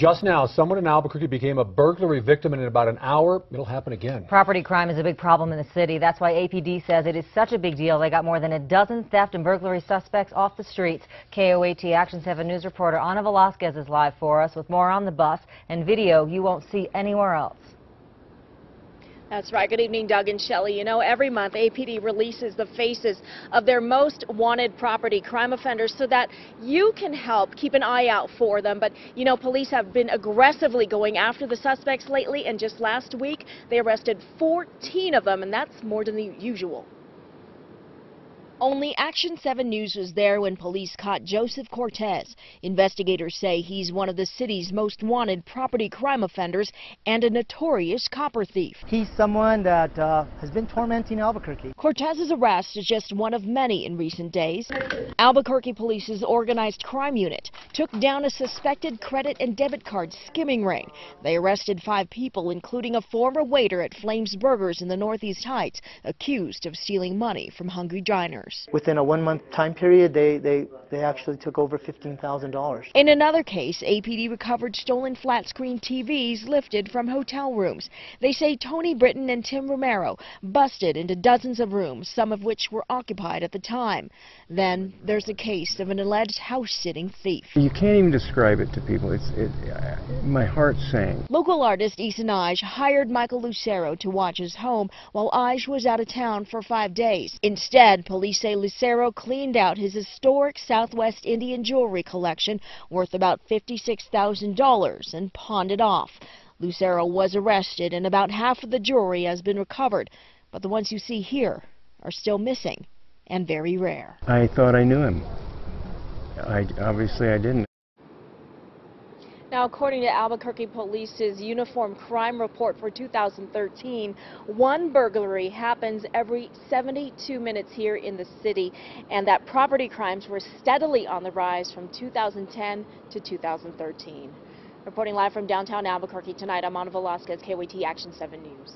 Just now, someone in Albuquerque became a burglary victim, and in about an hour, it'll happen again. Property crime is a big problem in the city. That's why APD says it is such a big deal. They got more than a dozen theft and burglary suspects off the streets. KOAT Action 7 News reporter Ana Velasquez is live for us with more on the bus and video you won't see anywhere else. That's right. Good evening, Doug and Shelley. You know, every month APD releases the faces of their most wanted property crime offenders so that you can help keep an eye out for them. But, you know, police have been aggressively going after the suspects lately, and just last week they arrested 14 of them, and that's more than the usual. Only Action 7 News was there when police caught Joseph Cortez. Investigators say he's one of the city's most wanted property crime offenders and a notorious copper thief. He's someone that has been tormenting Albuquerque. Cortez's arrest is just one of many in recent days. Albuquerque Police's Organized Crime Unit took down a suspected credit and debit card skimming ring. They arrested 5 people, including a former waiter at Flames Burgers in the Northeast Heights, accused of stealing money from hungry diners. Within a 1-month time period, they actually took over $15,000. In another case, APD recovered stolen flat-screen TVs lifted from hotel rooms. They say Tony Britton and Tim Romero busted into dozens of rooms, some of which were occupied at the time. Then there's a case of an alleged house-sitting thief. You can't even describe it to people. My heart's saying. Local artist Eason Ige hired Michael Lucero to watch his home while Ige was out of town for 5 days. Instead, police say Lucero cleaned out his historic Southwest Indian jewelry collection worth about $56,000 and pawned it off. Lucero was arrested, and about half of the jewelry has been recovered, but the ones you see here are still missing and very rare. I thought I knew him. Obviously I didn't. Now, according to Albuquerque Police's Uniform Crime Report for 2013, one burglary happens every 72 minutes here in the city, and that property crimes were steadily on the rise from 2010 to 2013. Reporting live from downtown Albuquerque tonight, I'm Ana Velasquez, KOAT Action 7 News.